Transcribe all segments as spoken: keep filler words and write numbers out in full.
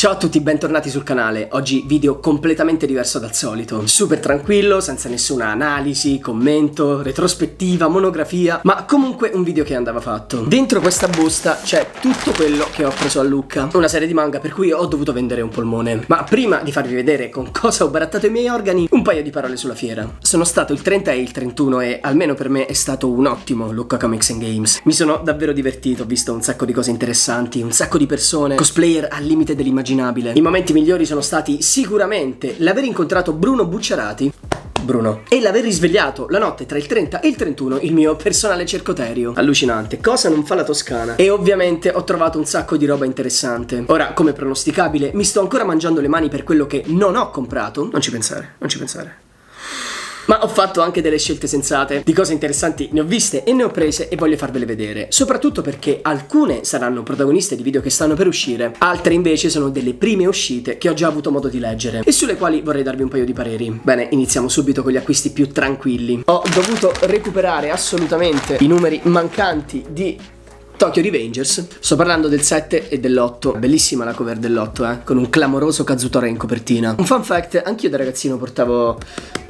Ciao a tutti, bentornati sul canale. Oggi video completamente diverso dal solito, super tranquillo, senza nessuna analisi, commento, retrospettiva, monografia, ma comunque un video che andava fatto. Dentro questa busta c'è tutto quello che ho preso a Lucca, una serie di manga per cui ho dovuto vendere un polmone. Ma prima di farvi vedere con cosa ho barattato i miei organi, un paio di parole sulla fiera. Sono stato il trenta e il trentuno e almeno per me è stato un ottimo Lucca Comics and Games. Mi sono davvero divertito, ho visto un sacco di cose interessanti, un sacco di persone, cosplayer al limite dell'immaginazione. I momenti migliori sono stati sicuramente l'aver incontrato Bruno Bucciarati Bruno e l'aver risvegliato la notte tra il trenta e il trentuno il mio personale cercoterio. Allucinante, cosa non fa la Toscana. E ovviamente ho trovato un sacco di roba interessante. Ora, come pronosticabile, mi sto ancora mangiando le mani per quello che non ho comprato. Non ci pensare, non ci pensare. Ma ho fatto anche delle scelte sensate, di cose interessanti ne ho viste e ne ho prese e voglio farvele vedere, soprattutto perché alcune saranno protagoniste di video che stanno per uscire, altre invece sono delle prime uscite che ho già avuto modo di leggere e sulle quali vorrei darvi un paio di pareri. Bene, iniziamo subito con gli acquisti più tranquilli. Ho dovuto recuperare assolutamente i numeri mancanti di Tokyo Revengers, sto parlando del sette e dell'otto, bellissima la cover dell'otto, eh, con un clamoroso Kazutora in copertina. Un fun fact, anch'io da ragazzino portavo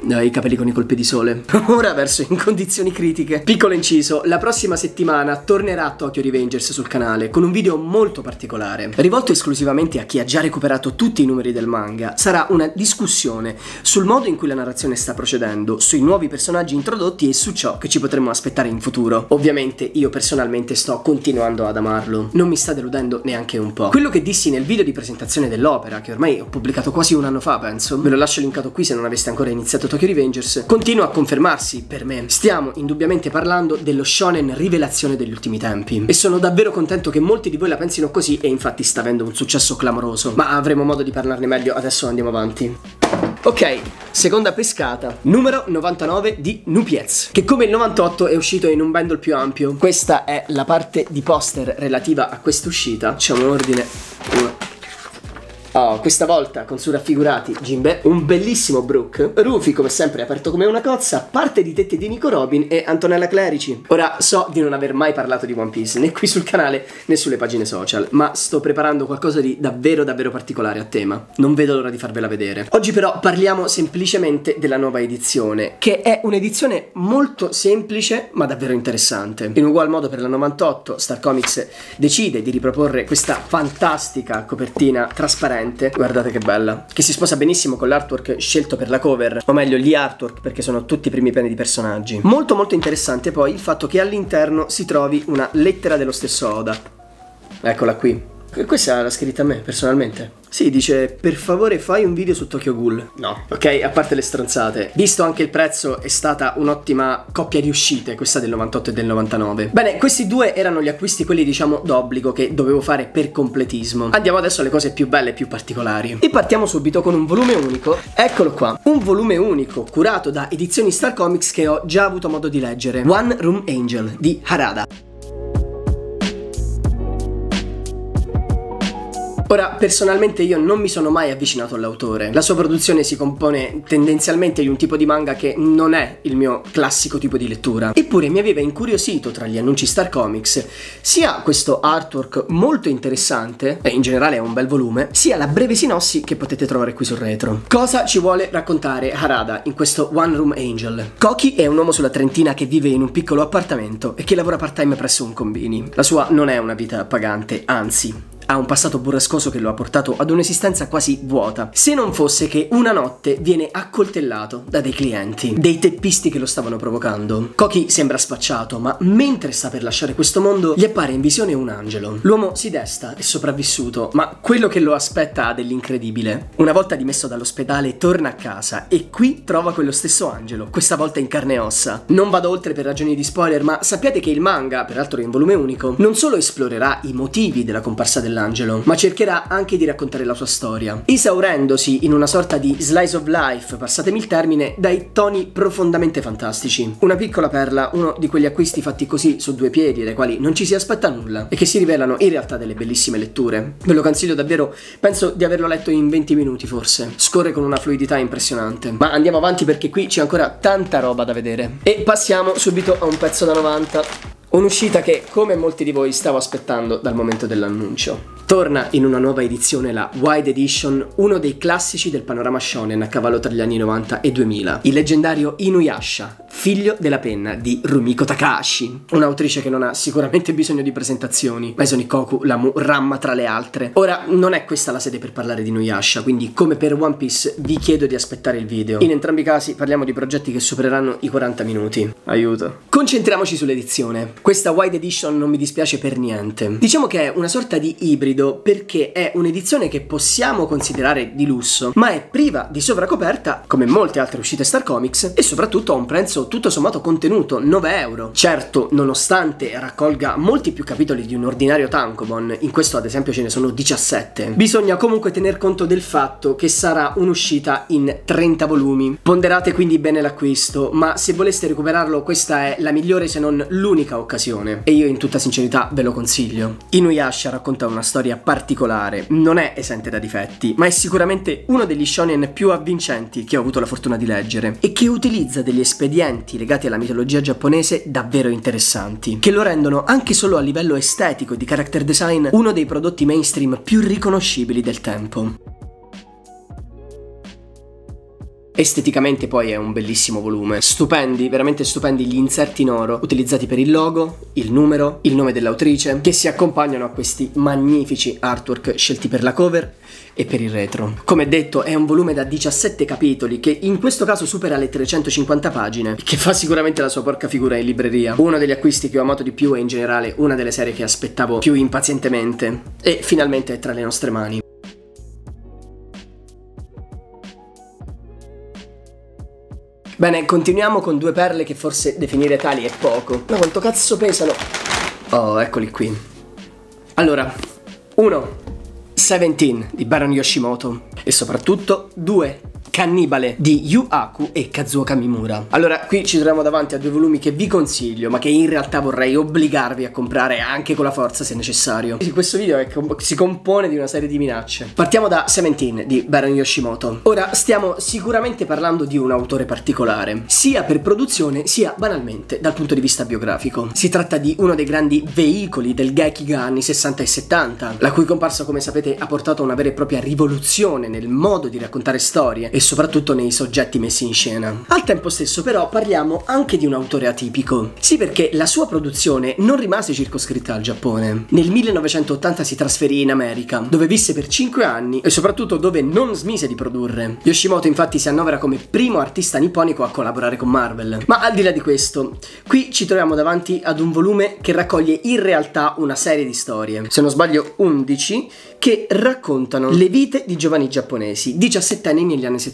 eh, i capelli con i colpi di sole, ora verso in condizioni critiche. Piccolo inciso, la prossima settimana tornerà Tokyo Revengers sul canale con un video molto particolare, rivolto esclusivamente a chi ha già recuperato tutti i numeri del manga. Sarà una discussione sul modo in cui la narrazione sta procedendo, sui nuovi personaggi introdotti e su ciò che ci potremmo aspettare in futuro. Ovviamente io personalmente sto con continuando ad amarlo, non mi sta deludendo neanche un po'. Quello che dissi nel video di presentazione dell'opera, che ormai ho pubblicato quasi un anno fa penso, ve lo lascio linkato qui se non aveste ancora iniziato Tokyo Revengers, continua a confermarsi per me. Stiamo indubbiamente parlando dello shonen rivelazione degli ultimi tempi e sono davvero contento che molti di voi la pensino così, e infatti sta avendo un successo clamoroso, ma avremo modo di parlarne meglio. Adesso andiamo avanti. Ok, seconda pescata, numero novantanove di Nupiez, che come il novantotto è uscito in un bundle più ampio. Questa è la parte di poster relativa a quest'uscita. Facciamo un ordine. Oh, questa volta con su raffigurati Jinbe, un bellissimo Brooke, Rufy come sempre aperto come una cozza, parte di tetti di Nico Robin e Antonella Clerici. Ora, so di non aver mai parlato di One Piece né qui sul canale né sulle pagine social, ma sto preparando qualcosa di davvero davvero particolare a tema, non vedo l'ora di farvela vedere. Oggi però parliamo semplicemente della nuova edizione, che è un'edizione molto semplice ma davvero interessante. In ugual modo per la novantotto Star Comics decide di riproporre questa fantastica copertina trasparente, guardate che bella, che si sposa benissimo con l'artwork scelto per la cover, o meglio gli artwork, perché sono tutti i primi piani di personaggi. Molto molto interessante poi il fatto che all'interno si trovi una lettera dello stesso Oda, eccola qui. Questa l'ha scritta a me personalmente. Sì, dice: per favore fai un video su Tokyo Ghoul. No, ok, a parte le stronzate, visto anche il prezzo è stata un'ottima coppia di uscite, questa del novantotto e del novantanove. Bene, questi due erano gli acquisti, quelli diciamo d'obbligo, che dovevo fare per completismo. Andiamo adesso alle cose più belle e più particolari e partiamo subito con un volume unico. Eccolo qua, un volume unico curato da edizioni Star Comics che ho già avuto modo di leggere, One Room Angel di Harada. Ora, personalmente io non mi sono mai avvicinato all'autore, la sua produzione si compone tendenzialmente di un tipo di manga che non è il mio classico tipo di lettura, eppure mi aveva incuriosito tra gli annunci Star Comics sia questo artwork molto interessante, e in generale è un bel volume, sia la breve sinossi che potete trovare qui sul retro. Cosa ci vuole raccontare Harada in questo One Room Angel? Koki è un uomo sulla Trentina che vive in un piccolo appartamento e che lavora part time presso un combini. La sua non è una vita pagante, anzi ha un passato burrascoso che lo ha portato ad un'esistenza quasi vuota, se non fosse che una notte viene accoltellato da dei clienti, dei teppisti che lo stavano provocando. Koki sembra spacciato, ma mentre sta per lasciare questo mondo gli appare in visione un angelo. L'uomo si desta, è sopravvissuto, ma quello che lo aspetta ha dell'incredibile. Una volta dimesso dall'ospedale torna a casa e qui trova quello stesso angelo, questa volta in carne e ossa. Non vado oltre per ragioni di spoiler, ma sappiate che il manga, peraltro in volume unico, non solo esplorerà i motivi della comparsa dell'angelo, ma cercherà anche di raccontare la sua storia, esaurendosi in una sorta di slice of life, passatemi il termine, dai toni profondamente fantastici. Una piccola perla, uno di quegli acquisti fatti così su due piedi, dai quali non ci si aspetta nulla e che si rivelano in realtà delle bellissime letture. Ve lo consiglio davvero, penso di averlo letto in venti minuti forse. Scorre con una fluidità impressionante. Ma andiamo avanti perché qui c'è ancora tanta roba da vedere. E passiamo subito a un pezzo da novanta. Un'uscita che, come molti di voi, stavo aspettando dal momento dell'annuncio. Torna in una nuova edizione la Wide Edition, uno dei classici del panorama shonen a cavallo tra gli anni novanta e duemila, il leggendario Inuyasha, figlio della penna di Rumiko Takahashi, un'autrice che non ha sicuramente bisogno di presentazioni, Maison Ikoku, la Muramma tra le altre. Ora, non è questa la sede per parlare di Inuyasha, quindi come per One Piece vi chiedo di aspettare il video. In entrambi i casi parliamo di progetti che supereranno i quaranta minuti. Aiuto. Concentriamoci sull'edizione. Questa Wide Edition non mi dispiace per niente. Diciamo che è una sorta di ibrido, perché è un'edizione che possiamo considerare di lusso, ma è priva di sovracoperta come molte altre uscite Star Comics, e soprattutto ha un prezzo tutto sommato contenuto, nove euro. Certo, nonostante raccolga molti più capitoli di un ordinario Tankobon, in questo ad esempio ce ne sono diciassette, bisogna comunque tener conto del fatto che sarà un'uscita in trenta volumi. Ponderate quindi bene l'acquisto, ma se voleste recuperarlo questa è la migliore se non l'unica occasione, e io in tutta sincerità ve lo consiglio. Inuyasha racconta una storia particolare, non è esente da difetti, ma è sicuramente uno degli shonen più avvincenti che ho avuto la fortuna di leggere, e che utilizza degli espedienti legati alla mitologia giapponese davvero interessanti, che lo rendono anche solo a livello estetico e di character design uno dei prodotti mainstream più riconoscibili del tempo. Esteticamente poi è un bellissimo volume, stupendi, veramente stupendi gli inserti in oro utilizzati per il logo, il numero, il nome dell'autrice, che si accompagnano a questi magnifici artwork scelti per la cover e per il retro. Come detto, è un volume da diciassette capitoli che in questo caso supera le trecentocinquanta pagine, che fa sicuramente la sua porca figura in libreria. Uno degli acquisti che ho amato di più e in generale una delle serie che aspettavo più impazientemente, e finalmente è tra le nostre mani. Bene, continuiamo con due perle che forse definire tali è poco. Ma quanto cazzo pesano? Oh, eccoli qui. Allora, uno, Seventeen di Baron Yoshimoto, e soprattutto due, Cannibale di Yu Aku e Kazuo Kamimura. Allora, qui ci troviamo davanti a due volumi che vi consiglio, ma che in realtà vorrei obbligarvi a comprare anche con la forza se necessario. Questo video è com si compone di una serie di minacce. Partiamo da Seventeen di Baron Yoshimoto. Ora, stiamo sicuramente parlando di un autore particolare, sia per produzione sia banalmente dal punto di vista biografico. Si tratta di uno dei grandi veicoli del Gekiga anni sessanta e settanta, la cui comparsa, come sapete, ha portato a una vera e propria rivoluzione nel modo di raccontare storie e soprattutto nei soggetti messi in scena. Al tempo stesso però parliamo anche di un autore atipico. Sì, perché la sua produzione non rimase circoscritta al Giappone. Nel millenovecentottanta si trasferì in America, dove visse per cinque anni e soprattutto dove non smise di produrre. Yoshimoto infatti si annovera come primo artista nipponico a collaborare con Marvel. Ma al di là di questo, qui ci troviamo davanti ad un volume che raccoglie in realtà una serie di storie, se non sbaglio undici, che raccontano le vite di giovani giapponesi, diciassettenni negli anni settanta.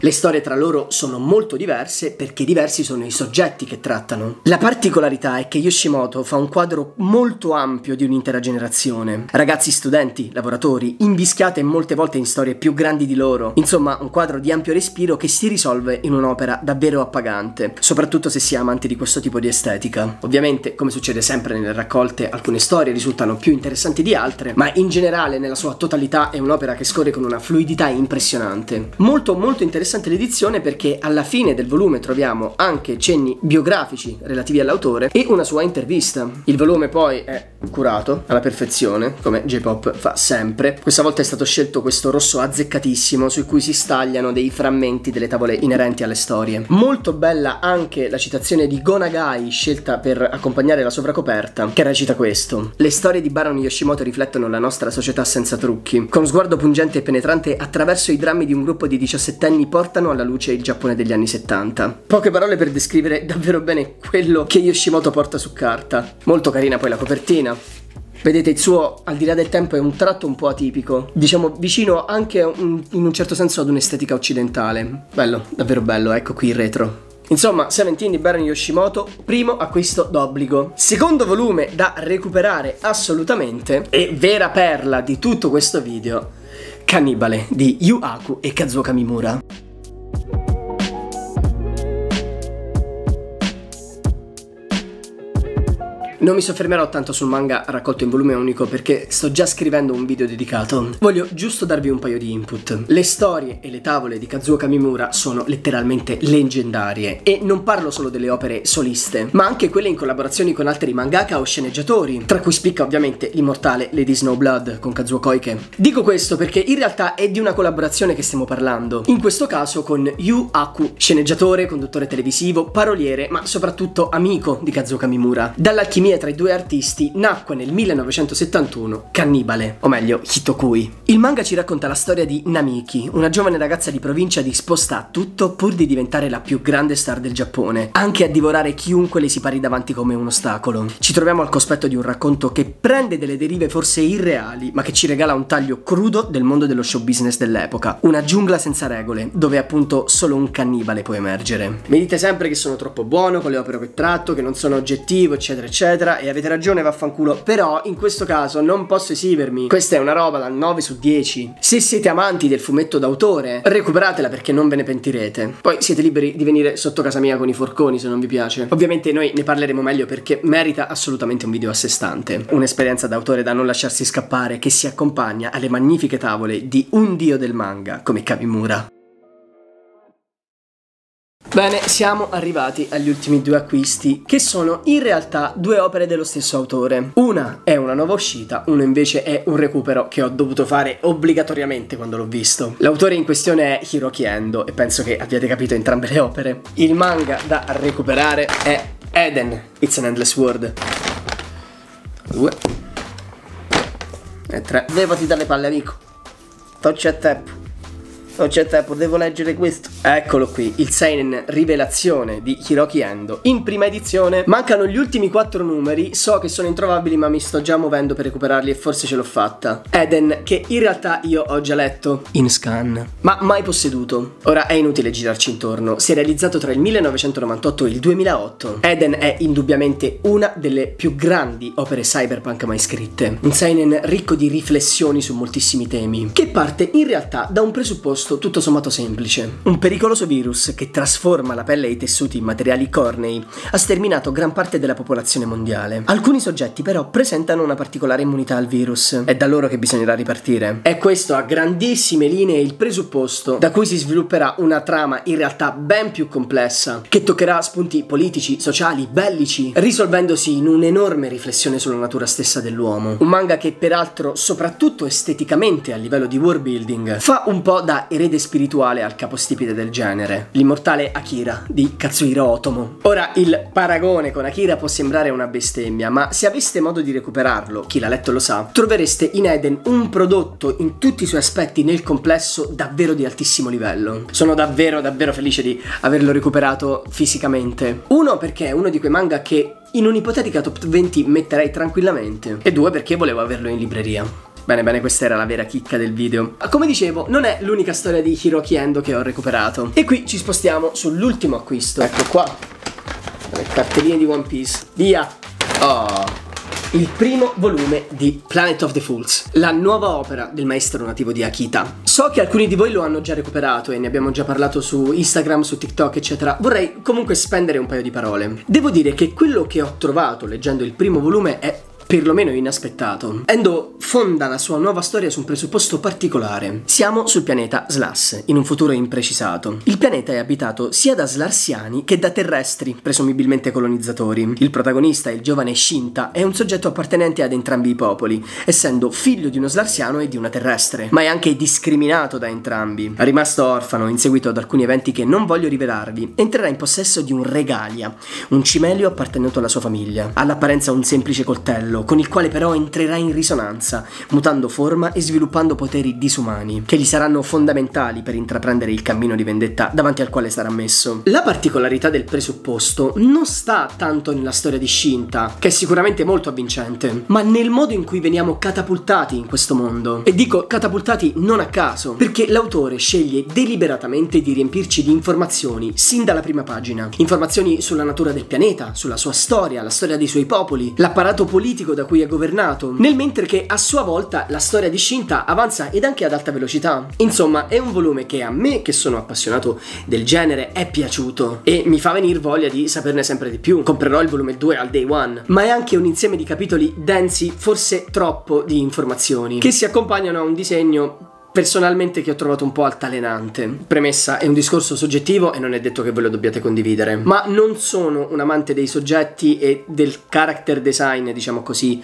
Le storie tra loro sono molto diverse perché diversi sono i soggetti che trattano. La particolarità è che Yoshimoto fa un quadro molto ampio di un'intera generazione. Ragazzi, studenti, lavoratori, invischiate molte volte in storie più grandi di loro. Insomma, un quadro di ampio respiro che si risolve in un'opera davvero appagante, soprattutto se si è amanti di questo tipo di estetica. Ovviamente, come succede sempre nelle raccolte, alcune storie risultano più interessanti di altre, ma in generale nella sua totalità è un'opera che scorre con una fluidità impressionante. Molto molto interessante l'edizione, perché alla fine del volume troviamo anche cenni biografici relativi all'autore e una sua intervista. Il volume poi è curato alla perfezione, come J-pop fa sempre. Questa volta è stato scelto questo rosso azzeccatissimo su cui si stagliano dei frammenti delle tavole inerenti alle storie. Molto bella anche la citazione di Go Nagai scelta per accompagnare la sovracoperta, che recita questo: le storie di Baron Yoshimoto riflettono la nostra società senza trucchi, con sguardo pungente e penetrante attraverso i drammi di un gruppo di diciassette anni portano alla luce il Giappone degli anni settanta. Poche parole per descrivere davvero bene quello che Yoshimoto porta su carta. Molto carina poi la copertina. Vedete, il suo, al di là del tempo, è un tratto un po' atipico, diciamo vicino anche un, in un certo senso ad un'estetica occidentale. Bello, davvero bello, ecco qui il retro. Insomma, Seventeen di Baron Yoshimoto, primo acquisto d'obbligo. Secondo volume da recuperare assolutamente, e vera perla di tutto questo video, Cannibale di Yu Aku e Kazuo Kamimura. Non mi soffermerò tanto sul manga raccolto in volume unico perché sto già scrivendo un video dedicato. Voglio giusto darvi un paio di input. Le storie e le tavole di Kazuo Kamimura sono letteralmente leggendarie e non parlo solo delle opere soliste, ma anche quelle in collaborazioni con altri mangaka o sceneggiatori, tra cui spicca ovviamente l'immortale Lady Snowblood con Kazuo Koike. Dico questo perché in realtà è di una collaborazione che stiamo parlando, in questo caso con Yu Aku, sceneggiatore, conduttore televisivo, paroliere, ma soprattutto amico di Kazuo Kamimura. Dall'alchimia tra i due artisti nacque nel millenovecentosettantuno Cannibale, o meglio Hitokui. Il manga ci racconta la storia di Namiki, una giovane ragazza di provincia disposta a tutto pur di diventare la più grande star del Giappone, anche a divorare chiunque le si pari davanti come un ostacolo. Ci troviamo al cospetto di un racconto che prende delle derive forse irreali, ma che ci regala un taglio crudo del mondo dello show business dell'epoca, una giungla senza regole, dove appunto solo un cannibale può emergere. Mi dite sempre che sono troppo buono con le opere che tratto, che non sono oggettivo, eccetera eccetera, e avete ragione, vaffanculo, però in questo caso non posso esimermi. Questa è una roba da nove su dieci. Se siete amanti del fumetto d'autore, recuperatela perché non ve ne pentirete. Poi siete liberi di venire sotto casa mia con i forconi se non vi piace. Ovviamente noi ne parleremo meglio perché merita assolutamente un video a sé stante. Un'esperienza d'autore da non lasciarsi scappare che si accompagna alle magnifiche tavole di un dio del manga come Kamimura. Bene, siamo arrivati agli ultimi due acquisti, che sono in realtà due opere dello stesso autore. Una è una nuova uscita, uno invece è un recupero che ho dovuto fare obbligatoriamente quando l'ho visto. L'autore in questione è Hiroki Endo e penso che abbiate capito entrambe le opere. Il manga da recuperare è Eden, It's an Endless World. Due e tre. Levati dalle palle, amico. Non c'è tempo. Non c'è tempo, devo leggere questo. Eccolo qui, il seinen Rivelazione di Hiroki Endo, in prima edizione. Mancano gli ultimi quattro numeri, so che sono introvabili ma mi sto già muovendo per recuperarli e forse ce l'ho fatta. Eden, che in realtà io ho già letto in scan, ma mai posseduto. Ora è inutile girarci intorno, si è realizzato tra il millenovecentonovantotto e il duemilaotto. Eden è indubbiamente una delle più grandi opere cyberpunk mai scritte. Un seinen ricco di riflessioni su moltissimi temi, che parte in realtà da un presupposto tutto sommato semplice. Un pericoloso virus che trasforma la pelle e i tessuti in materiali cornei ha sterminato gran parte della popolazione mondiale. Alcuni soggetti però presentano una particolare immunità al virus. È da loro che bisognerà ripartire. È questo a grandissime linee il presupposto da cui si svilupperà una trama in realtà ben più complessa, che toccherà spunti politici, sociali, bellici, risolvendosi in un'enorme riflessione sulla natura stessa dell'uomo. Un manga che peraltro, soprattutto esteticamente a livello di world building, fa un po' da erede spirituale al capostipite del genere, l'immortale Akira di Katsuhiro Otomo. Ora, il paragone con Akira può sembrare una bestemmia, ma se aveste modo di recuperarlo, chi l'ha letto lo sa, trovereste in Eden un prodotto in tutti i suoi aspetti nel complesso davvero di altissimo livello. Sono davvero davvero felice di averlo recuperato fisicamente. Uno, perché è uno di quei manga che in un'ipotetica top venti metterei tranquillamente, e due, perché volevo averlo in libreria. Bene, bene, questa era la vera chicca del video. Come dicevo, non è l'unica storia di Hiroki Endo che ho recuperato. E qui ci spostiamo sull'ultimo acquisto. Ecco qua, le cartelline di One Piece. Via! Oh! Il primo volume di Planet of the Fools, la nuova opera del maestro nativo di Akita. So che alcuni di voi lo hanno già recuperato e ne abbiamo già parlato su Instagram, su TikTok, eccetera. Vorrei comunque spendere un paio di parole. Devo dire che quello che ho trovato leggendo il primo volume è perlomeno inaspettato. Endo fonda la sua nuova storia su un presupposto particolare. Siamo sul pianeta Slass, in un futuro imprecisato. Il pianeta è abitato sia da slarsiani che da terrestri, presumibilmente colonizzatori. Il protagonista, il giovane Shinta, è un soggetto appartenente ad entrambi i popoli, essendo figlio di uno slarsiano e di una terrestre, ma è anche discriminato da entrambi. Rimasto orfano in seguito ad alcuni eventi che non voglio rivelarvi, entrerà in possesso di un regalia, un cimelio appartenuto alla sua famiglia. All'apparenza un semplice coltello, con il quale però entrerà in risonanza, mutando forma e sviluppando poteri disumani, che gli saranno fondamentali per intraprendere il cammino di vendetta davanti al quale sarà messo. La particolarità del presupposto non sta tanto nella storia di Shinta, che è sicuramente molto avvincente, ma nel modo in cui veniamo catapultati in questo mondo. E dico catapultati non a caso, perché l'autore sceglie deliberatamente di riempirci di informazioni sin dalla prima pagina. Informazioni sulla natura del pianeta, sulla sua storia, la storia dei suoi popoli, l'apparato politico ideologico da cui è governato, nel mentre che a sua volta la storia di Shinta avanza ed anche ad alta velocità. Insomma, è un volume che a me, che sono appassionato del genere, è piaciuto e mi fa venire voglia di saperne sempre di più. Comprerò il volume due al day one, ma è anche un insieme di capitoli densi, forse troppo, di informazioni, che si accompagnano a un disegno personalmente che ho trovato un po' altalenante. Premessa: è un discorso soggettivo e non è detto che ve lo dobbiate condividere, ma non sono un amante dei soggetti e del character design, diciamo così,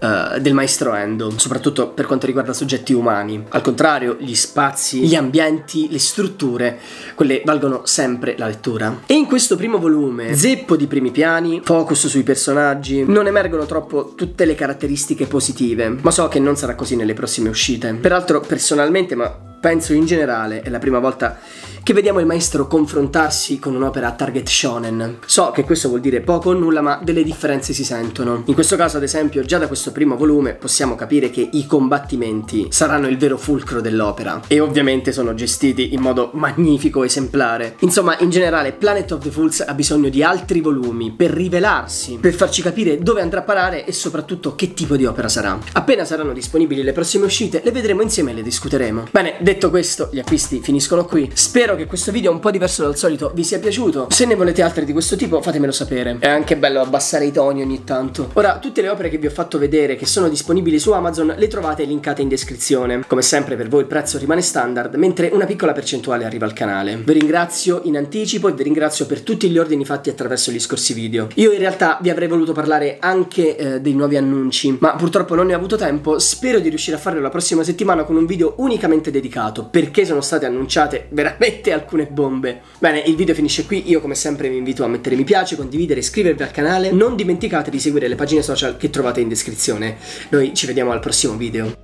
uh, del maestro Endo, soprattutto per quanto riguarda soggetti umani. Al contrario, gli spazi, gli ambienti, le strutture, quelle valgono sempre la lettura. E in questo primo volume, zeppo di primi piani, focus sui personaggi, non emergono troppo tutte le caratteristiche positive, ma so che non sarà così nelle prossime uscite. Peraltro, personalmente Personalmente, ma penso in generale, è la prima volta che vediamo il maestro confrontarsi con un'opera a target shonen. So che questo vuol dire poco o nulla, ma delle differenze si sentono. In questo caso, ad esempio, già da questo primo volume possiamo capire che i combattimenti saranno il vero fulcro dell'opera, e ovviamente sono gestiti in modo magnifico, esemplare. Insomma, in generale, Planet of the Fools ha bisogno di altri volumi per rivelarsi, per farci capire dove andrà a parare e soprattutto che tipo di opera sarà. Appena saranno disponibili le prossime uscite, le vedremo insieme e le discuteremo. Bene, detto questo, gli acquisti finiscono qui. Spero che questo video un po' diverso dal solito vi sia piaciuto. Se ne volete altri di questo tipo, fatemelo sapere. È anche bello abbassare i toni ogni tanto. Ora, tutte le opere che vi ho fatto vedere che sono disponibili su Amazon le trovate linkate in descrizione. Come sempre, per voi il prezzo rimane standard, mentre una piccola percentuale arriva al canale. Vi ringrazio in anticipo e vi ringrazio per tutti gli ordini fatti attraverso gli scorsi video. Io in realtà vi avrei voluto parlare anche eh, dei nuovi annunci, ma purtroppo non ne ho avuto tempo. Spero di riuscire a farlo la prossima settimana con un video unicamente dedicato, perché sono state annunciate veramente alcune bombe. Bene, il video finisce qui. Io come sempre vi invito a mettere mi piace, condividere, iscrivervi al canale. Non dimenticate di seguire le pagine social che trovate in descrizione. Noi ci vediamo al prossimo video.